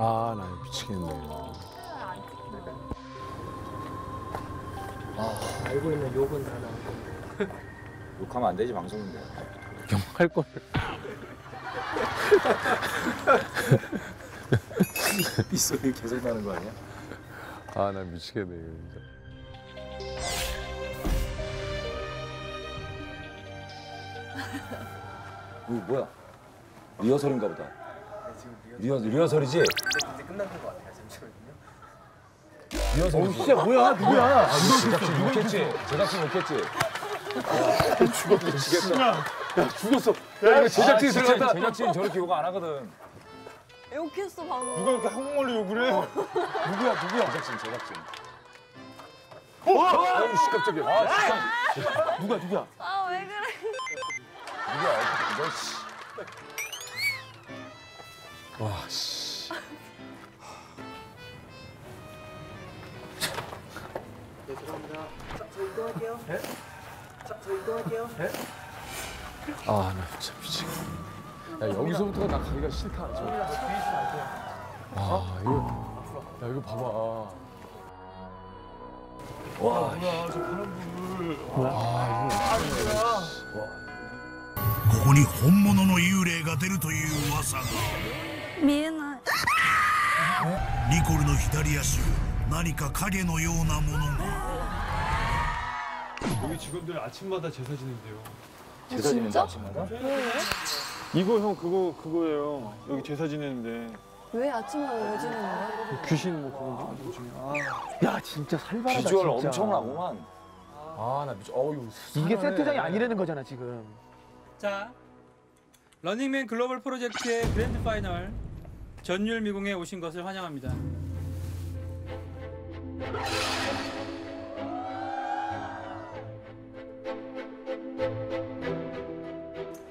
아, 나 미치겠네. 아, 알고 있는 욕은 다 나올 건데. 욕하면 안 되지, 방송인데. 욕할 걸. 이 소리 계속 나는 거 아니야? 아, 나 미치겠네, 이거 진짜. 이거 뭐야? 리허설인가 보다. 리허설이지? 이제 끝난 것 같아요, 잠시만요. 리허설이 진짜 뭐야? 누구야? 제작진 못겠지? 제작진 못겠지? 죽었어, 죽겠다. 야, 죽었어. 야, 이거 제작진 들어갔다. 제작진 저렇게 욕 안 하거든. 욕했어, 방금. 누가 이렇게 한국말로 욕을 해? 누구야, 누구야? 제작진. 어? 아유, 씨, 깜짝이야. 아, 진짜. 누구야? 아, 왜 그래? 누구야, 너, 씨. 와, 씨. 네, 죄송합니다. 저 이동할게요. 네? 저 이동할게요. 네? 아, 나 진짜 미치겠네. 야, 여기서부터가 나 가기가 싫다. 저. 아, 이거. 야, 이거 봐봐. 와, 뭐야, 저 파란불. 와, 이거. 와. ここに 本物の幽霊が出るという噂が 見えない。ニコルの左足、何か影のようなものが。 여기 직원들 아침마다 제사 지낸대요. 제사 지낸다, 아침마다? 왜? 이거 형 그거예요. 여기 제사 지내는데. 왜 아침마다 왜 지내는 거야? 귀신 뭐 그런 거. 야, 진짜 살벌하다. 비주얼 엄청나구만. 아, 나 미쳐. 어우, 이게 세트장이 아니라는 거잖아 지금. 자, 러닝맨 글로벌 프로젝트의 그랜드 파이널. 전율 미궁에 오신 것을 환영합니다.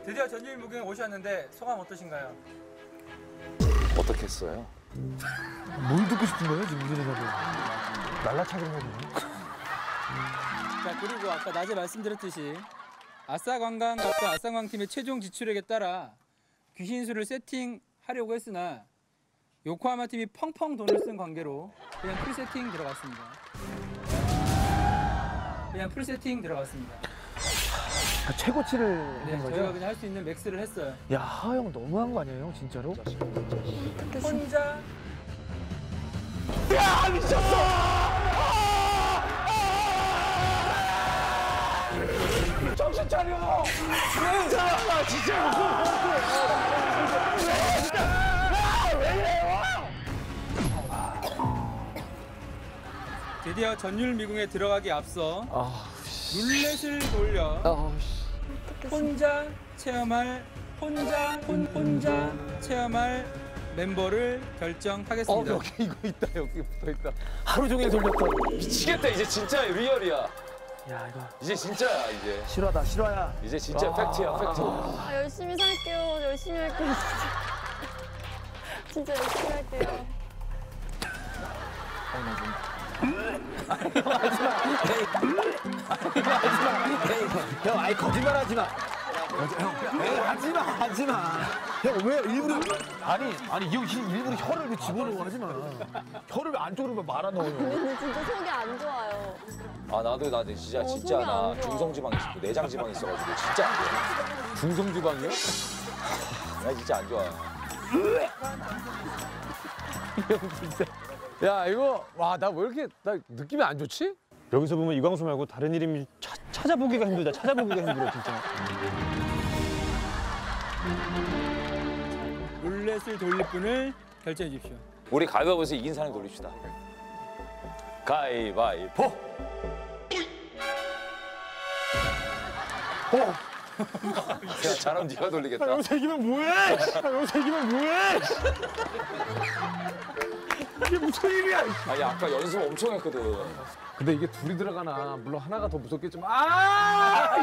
드디어 전율 미궁에 오셨는데 소감 어떠신가요? 어떻겠어요? 뭘 듣고 싶은 거예요? 지금 무슨 얘기하고 날라차기를 해야지. 자, 그리고 아까 낮에 말씀드렸듯이 아싸관광 각과 아싸관광팀의 최종 지출액에 따라 귀신수를 세팅하려고 했으나 요코하마 팀이 펑펑 돈을 쓴 관계로 그냥 풀세팅 들어갔습니다. 그러니까 최고치를 네, 저희가 그냥 할 수 있는 맥스를 했어요. 야, 하하 형 너무한 거 아니에요, 형 진짜로? 혼자. 야, 미쳤어! 정신 차려! 왜 이 사람아, 진짜 무슨 왜 진짜! 드디어 전율 미궁에 들어가기 앞서 룰렛을 돌려 혼자 체험할 혼자 체험할 멤버를 결정하겠습니다. 여기 이거 있다, 여기 붙어 있다. 하루 종일 돌렸다. 미치겠다, 이제 진짜 리얼이야. 야, 이거 이제 진짜야, 이제. 실화다, 실화야. 이제 진짜 팩트야, 팩트. 아, 열심히 살게요, 열심히 할게요. 진짜 열심히 할게요. 형, 아이 거짓말 하지 마. 형, 하지 마. 형, 왜 일부러? 아니, 형 일부러 혀를 집어넣어 하지 마. 혀를 안쪽으로 말아 넣어. 근데 진짜 속이 안 좋아요. 아, 나도 진짜 나 중성지방 있고 내장지방 있어가지고 진짜 안 좋아. 중성지방이요? 나 진짜 안 좋아. 형 진짜. 야, 이거 와, 나 왜 이렇게 나 느낌이 안 좋지? 여기서 보면 이광수 말고 다른 이름이 찾아보기가 힘들다. 찾아보기가 힘들어 진짜. 룰렛을 돌릴 분을 결정해 주십시오. 우리 가위바위보에서 이긴 사람 돌립시다. 가위바위보. 야, 잘하면 네가 돌리겠다. 아, 여기서 이기면 뭐해? 이게 무슨 일이야? 아니, 아까 연습 엄청 했거든. 근데 이게 둘이 들어가나. 물론 하나가 더 무섭겠지만. 아!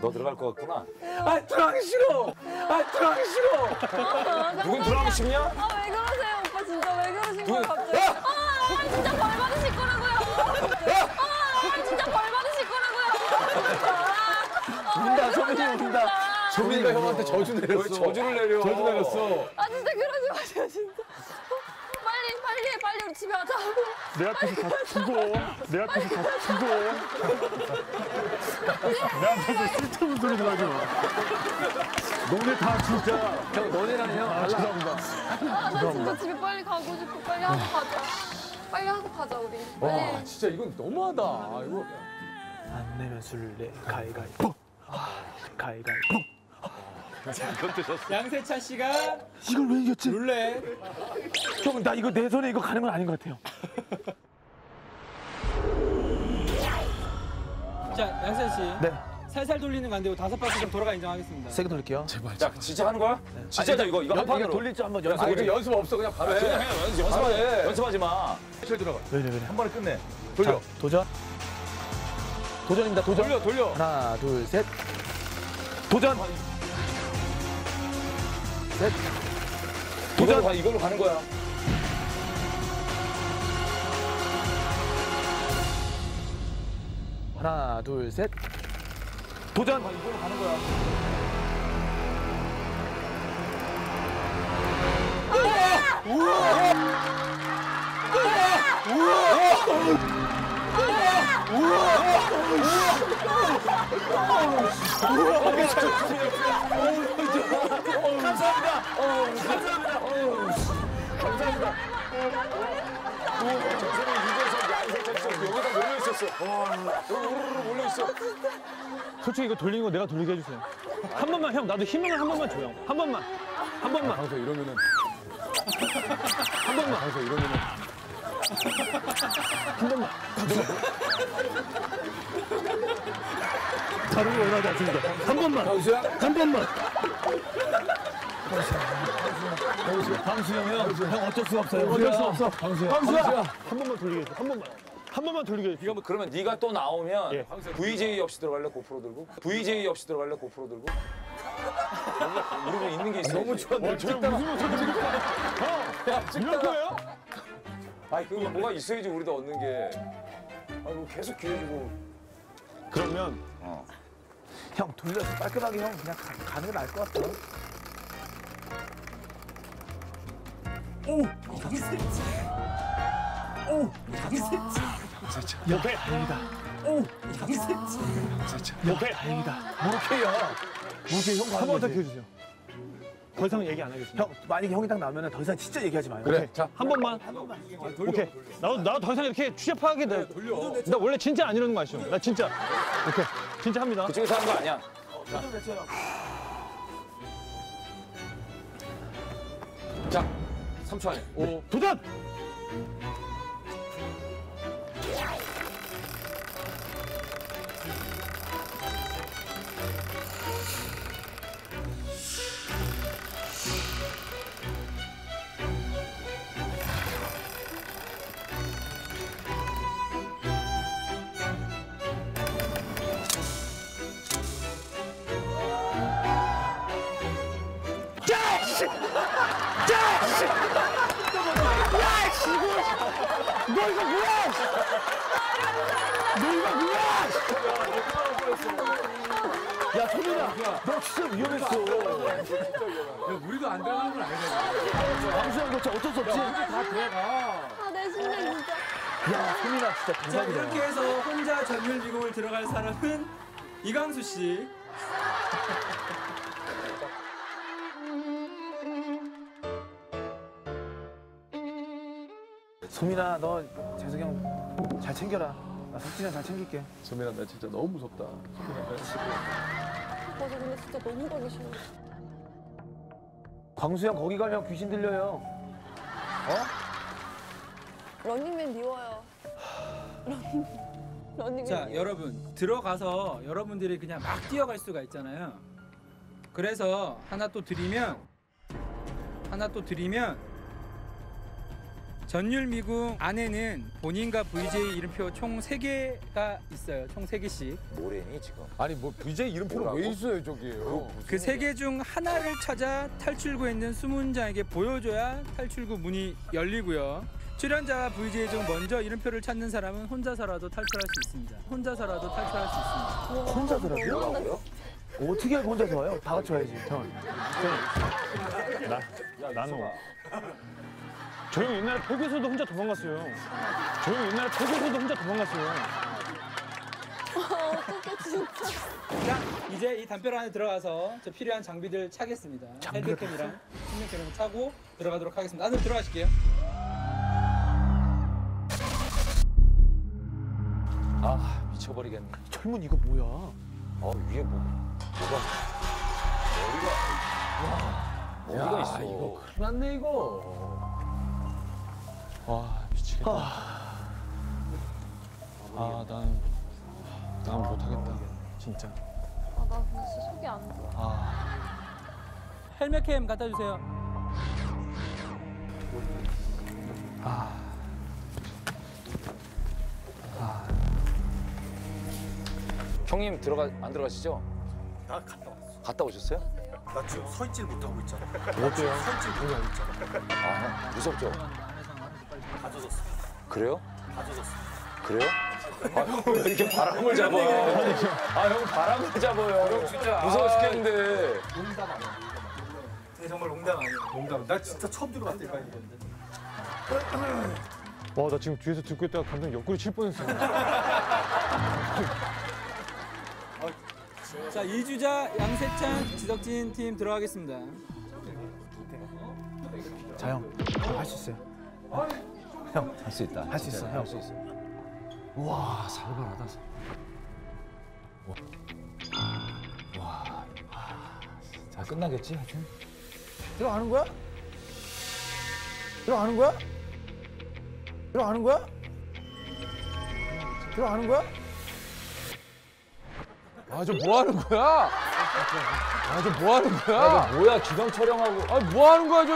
너 들어갈 것 같구나. 아, 들어가기 싫어. 누군 들어가고 싶냐? 아, 왜 그러세요, 오빠 진짜 왜 그러신 거예요, 갑자기? 아, 진짜 벌 받으실 거라고요. 진짜 벌 받으실 거라고요. 운다, 소민이 운다. 소민이가 형한테 저주 내렸어. 저주를 내려. 저주 내렸어. 아 진짜 그러지 마세요 진짜. 빨리 우리 집에 가자. 내 앞에서 다 죽어. 내 앞에서 다 죽어. 내 앞에서 쓸데없는 소리 좀 하지 마. 너네 다 진짜. 형 너네랑 형 죄송합니다. 아 나 진짜 집에 빨리 가고 싶고 빨리 하고 가자. 빨리 하고 가자 우리. 빨리. 와 진짜 이건 너무하다. 이거 안 내면 술래 가위가위보. 가위가위보. 양세찬 씨가 이걸 왜 이겼지? 룰렛. 형, 나 이거 내 손에 이거 가는 건 아닌 것 같아요. 자, 양세찬 씨. 네. 살살 돌리는 거 안 되고 5바퀴 좀 돌아가 인정하겠습니다. 세게 돌릴게요. 제발. 자, 진짜 하는 거야? 네. 진짜 아니, 이거 한 판으로. 돌릴 줄 한번 연습. 이거 연습 없어 그냥 바로 해. 그냥 연습하네. 연습하지 마. 잘 들어가. 네. 한 번에 끝내. 돌려. 자, 도전. 도전입니다. 도전. 돌려. 하나, 둘, 셋. 도전. 넷. 도전. 이걸로 가는 거야. 하나, 둘, 셋. 도전. 이걸로 가는 거야. 솔직히 이거 돌리는 거 내가 돌리게 해주세요. 한 번만 형, 나도 힘을 한 번만 줘요. 한 번만. 방서 이러면은. 한 번만. 방서 이러면은. 한 번만. 다른 거 원하지 않습니다. 한 번만. 방수야? 한 번만. 방수야. 형 어쩔 수 없어요. 방수야. 한 번만 돌리겠어. 한 번만 돌리게 해주세요. 그러면 네가 또 나오면 예. VJ 없이 들어갈래? 고프로 들고? VJ 없이 들어갈래? 고프로 들고? 우리가 있는 게 있어. 너무 좋았네. 절대 무슨 모습 찍는 거야? 형! 이럴 거예요? 아니 그거 뭐가 있어야지 우리도 얻는 게. 아니 뭐 계속 기회 주고. 그러면 형 돌려서 깔끔하게 형 그냥 가는 게 나을 것 같아. 오! 양세찬. 옆에 다행이다. 양세찬. 옆에 다행이다. 모르케요. 형 한 번 더 키워주세요. 더 이상 얘기 안 하겠습니다. 형 만약에 형이 딱 나오면 더 이상 진짜 얘기하지 마요. 그래. 자, 한 번만. 오케이. 나도 더 이상 이렇게 취재 파악이 돼. 나 원래 진짜 안 이러는 거 아시죠? 나 진짜. 오케이. 진짜 합니다. 그쪽에서 하는 거 아니야. 자, 3초 안에. 오. 도전! 야, 소민아, 너 진짜 위험했어. 야, 우리도 안 들어가는 건 아니잖아. 방수한 거 어쩔 수 없지. 다 들어가. 아, 내 심장 진짜. 야, 소민아, 진짜 대박이다. 자, 이렇게 해서 혼자 전율기공을 들어갈 사람은 이광수 씨. 소민아, 너 재석이 형 잘 챙겨라. 나 석진이랑 잘 챙길게. 소민아, 나 진짜 너무 무섭다. 맞아, 근데 진짜 너무 가기 싫어. 광수 형 거기 가면 귀신 들려요. 어? 런닝맨 미워요. 런닝맨. 자, 미워. 여러분 들어가서 여러분들이 그냥 막 뛰어갈 수가 있잖아요. 그래서 하나 또 드리면 전율미궁 안에는 본인과 VJ 이름표 총 3개가 있어요. 총 3개씩. 뭐래니 지금? 아니 뭐 VJ 이름표는 왜 있어요 저기에. 그 3개 중 하나를 찾아 탈출구에 있는 수문장에게 보여줘야 탈출구 문이 열리고요. 출연자와 VJ 중 먼저 이름표를 찾는 사람은 혼자서라도 탈출할 수 있습니다. 혼자서라도요? 어떻게 혼자서 와요? 다 같이 와야지. 나는 저 형 옛날에 폐교에서도 혼자 도망갔어요. 저 형 옛날에 폐교에서도 혼자 도망갔어요. 어떡해 진짜. 자, 이제 이 담벼락 안에 들어가서 저 필요한 장비들 차겠습니다. 핸드캠이랑 측면캠을 차고 들어가도록 하겠습니다. 안으로 들어가실게요. 아, 미쳐버리겠네. 철문 이거 뭐야? 아, 위에 머리가 있어. 이거 큰일 났네, 이거. 와, 미치겠다. 아, 난 못하겠다, 진짜. 아, 나 진짜 속이 안 좋아. 헬멧캠 갖다 주세요. 형님 안 들어가시죠? 나 갔다 왔어. 갔다 오셨어요? 나 지금 서 있질 못하고 있잖아. 어때요? 서 있질 못하고 있잖아. 아, 무섭죠? 다 젖었어. 그래요? 다 젖었어. 그래요? 아, 형 왜 이렇게 바람을 잡아? 아, 형 바람을 잡아요. 형 진짜 무서워 죽겠는데. 농담 아니야. 정말 농담 아니야. 농담. 나 진짜 처음 들어봤다니까 이건데. 와, 나 지금 뒤에서 듣고 있다가 감독 옆구리 칠 뻔했어. 자, 2주자 양세찬, 지석진 팀 들어가겠습니다. 자, 형, 할 수 있어요. 형, 할 수 있다. 할 수 있어, 형. 우와, 살벌하다. 와, 자, 끝나겠지, 하여튼? 들어가는 거야? 들어가는 거야? 들어가는 거야? 들어가는 거야? 아, 저 뭐 하는 거야? 아, 저 뭐 하는 거야? 아, 저 뭐야, 기강 촬영하고. 아, 뭐 하는 거야,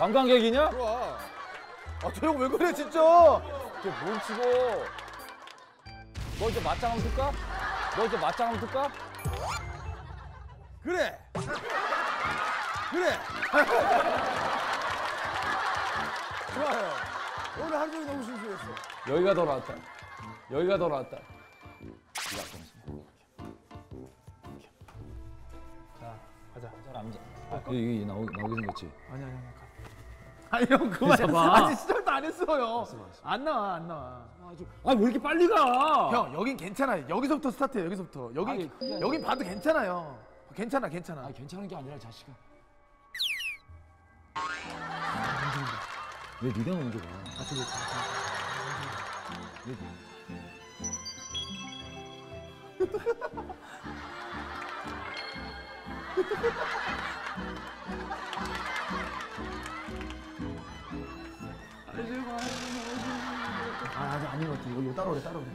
저. 관광객이냐? 좋아. 아, 저 형 왜 그래, 진짜? 저 뭘 치고. 너 이제 맞짱 한번 틀까? 너 이제 맞짱 한번 틀까? 그래! 그래! 좋아요. 오늘 하루 종일 너무 심심했어. 여기가 더 나왔다. 여기가 더 나왔다. 자, 가자. 남자. 여기 나오게 생겼지? 아니, 형 그만했어. 아직 시작도 안 했어요. 안 나와, 안 나와. 아, 왜 이렇게 빨리 가? 형, 여긴 괜찮아요. 여기서부터 스타트해요, 여기서부터. 여긴 봐도 괜찮아요. 괜찮아, 괜찮아. 아니, 괜찮은 게 아니라 자식아. 왜 니가 먼저 가? 아, 저기. 아, 아직 아닌 것 같아. 이거 따라오래, 따라오래.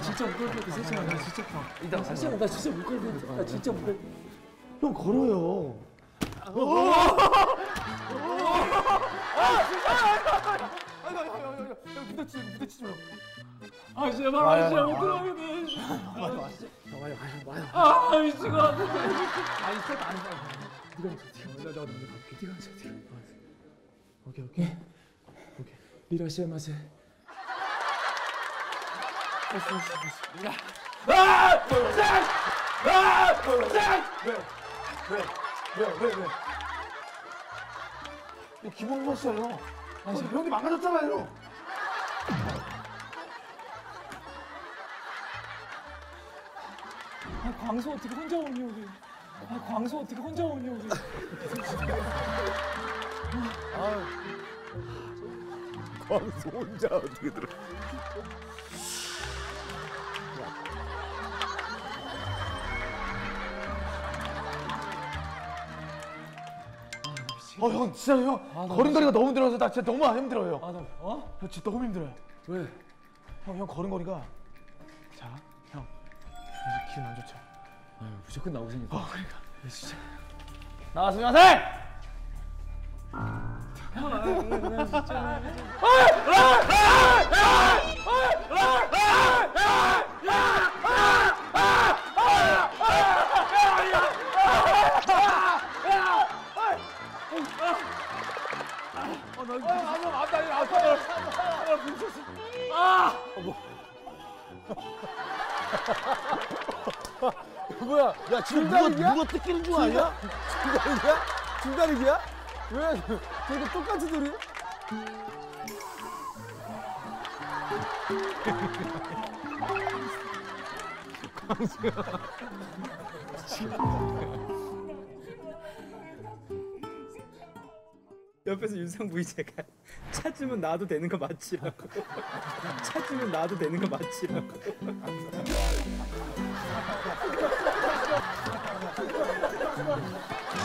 진짜 못 갈 것 같아. 세찬아, 나 진짜 못 갈 것 같아. 세찬아, 나 진짜 못 갈 것 같아. 나 진짜 못 갈 것 같아. 형 걸어요. 형 부딪히지 마. 아, 제발, 아, 진짜 못 들어가겠네. 아, 미친 거 같아. 아, 이 스텝 안 돼. 네가 먼저. 오케이. 이라시마세. 왜? 이거 기분 좋았어요. 아니, 형이 망가졌잖아요. 아, 광수 어떻게 혼자 오니, 여기. 아, 광수 혼자 어떻게 들어. 형 진짜 형 걸음걸이가 너무 힘들어서 나 진짜 너무 힘들어요. 아, 나 어? 형 진짜 너무 힘들어요. 왜? 형 걸음걸이가 자, 형 기분 안 좋죠? 아유, 무조건 나오고 생겼다. 그러니까. 야, 진짜 나왔으면 하세요. 나 진짜. 아, 야, 지금 누가 뜯기는 줄 아냐? 줄다리기야? 줄다리기야? 왜? 되게 똑같은 소리? 광수야. 옆에서 윤상부이 제가 찾으면 놔도 되는 거 맞지라고. 찾으면 놔도 되는 거 맞지라고.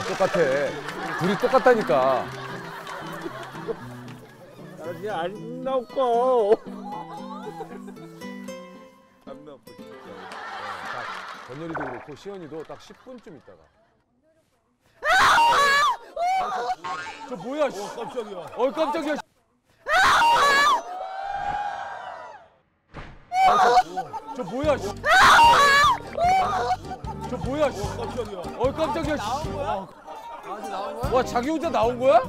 똑같아. 둘이 똑같다니까. 아니 안 나올 거. 안 나올 거. 권열이도 그렇고 시연이도 딱 10분쯤 있다가. 저 뭐야? 오, 깜짝이야. 어 깜짝이야. 저 뭐야? 저 뭐야? 오, 깜짝이야. 어 깜짝이야. 나온 거야? 아직 나온 거야? 와 자기 혼자 나온 거야?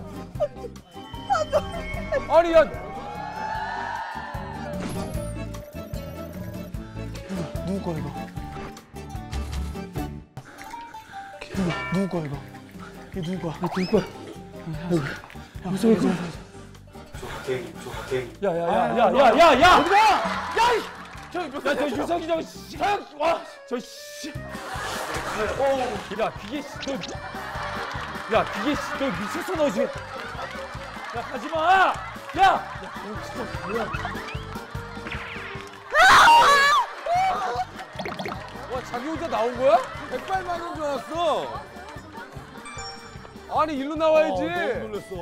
아니 야 누구 거야 이거? 누구 거야 이거? 이게 누구야? 이게 누구야? 무슨 일이야? 조각갱. 야야야야야야! 어디가? 야! 저 유성이 저 씨! 와! 저 씨! 오! 야 기계 씨! 너! 야 기계 씨! 너 미쳤어 너 지금! 야 가지 마! 야! 야 진짜 뭐야? 와 자기 혼자 나온 거야? 백발만인 줄 알았어. 아니 일로 나와야지. 너무 놀랐어.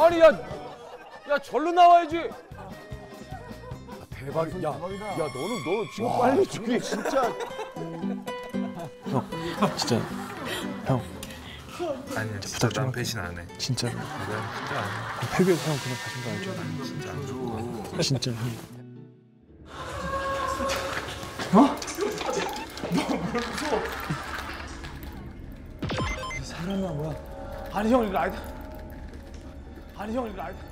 아. 아니 야 절로 나와야지. 대박. 야, 너는 너 지금 와, 빨리 죽이 진짜. 형, 진짜 형. 아니야, 진짜 난 배신 안 해. 진짜로. 난 진짜 안 해. 패배해서 형 그냥 가신 거 알죠? 아니, 진짜 안 줘. 진짜 형. 어? 너 뭘 무서워? 사람이야 뭐야? 아니 형 이거 아니다. 아니 형 이거 아니다.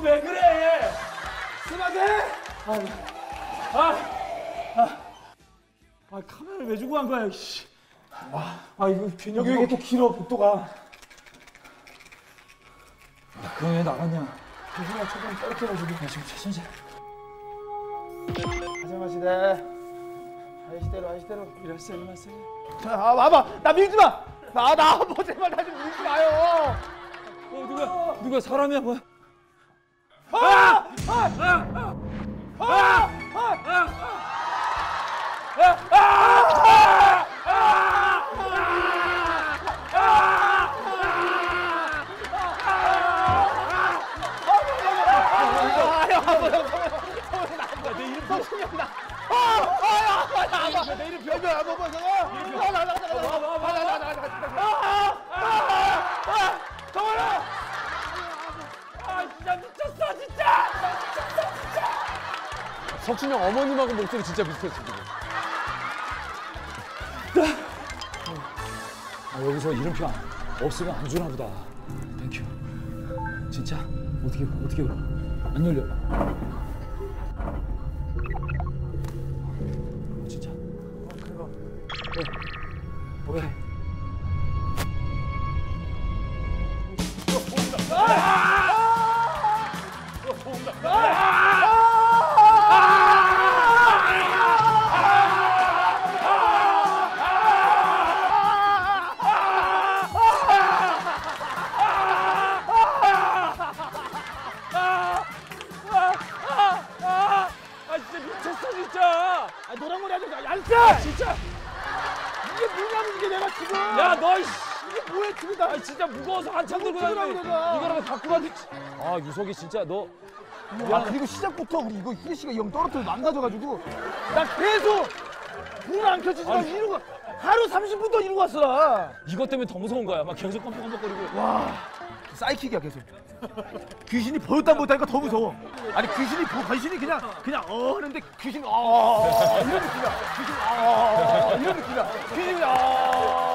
왜 그래? 스마트! 아 카메라를 왜 주고 간 거야? 씨. 아 이거 균형이 왜 이렇게 길어 복도가? 나 그런 애 나갔냐? 교수가 초반에 떨어뜨려가지고 나 지금 최선제. 하자마시대. 하시대로 하시대로 일하시대로 일하시대. 아 와봐 나 밀지 마. 나 제발 나 좀 밀지 마요. 누가 사람이야 뭐야? 석진이 형 어머님하고 목소리 진짜 비슷했어 지금. 아 여기서 이름표 없으면 안 주나 보다. 땡큐. 진짜? 어떻게 울어? 안 열려. 진짜? 그거. 오케이. 진짜 미쳤어 진짜. 뭐야? 아, 노란 머리 아저씨 양세! 아, 진짜 이게 뭐냐는 이게 내가 지금. 야 너 이씨. 이게 뭐야 지금 나. 아, 진짜 무거워서 한참 들고 다니는데 이거라도 갖고 가지. 아 유석이 진짜 너. 아 그리고 시작부터 우리 이거 희대씨가 영 떨어뜨려 망가져가지고 나 계속 눈 안 켜지더라 이러고 하루 30분 동안 이러고 왔어 나. 이것 때문에 더 무서운 거야 막 계속 깜빡깜빡거리고. 와 사이킥이야 계속. 귀신이 보였다 안 보였다니까 더 무서워. 아니 귀신이 그냥 어 하는데 귀신 어 이런 느낌이야. 귀신 어 이런 느낌이야. 귀신이 어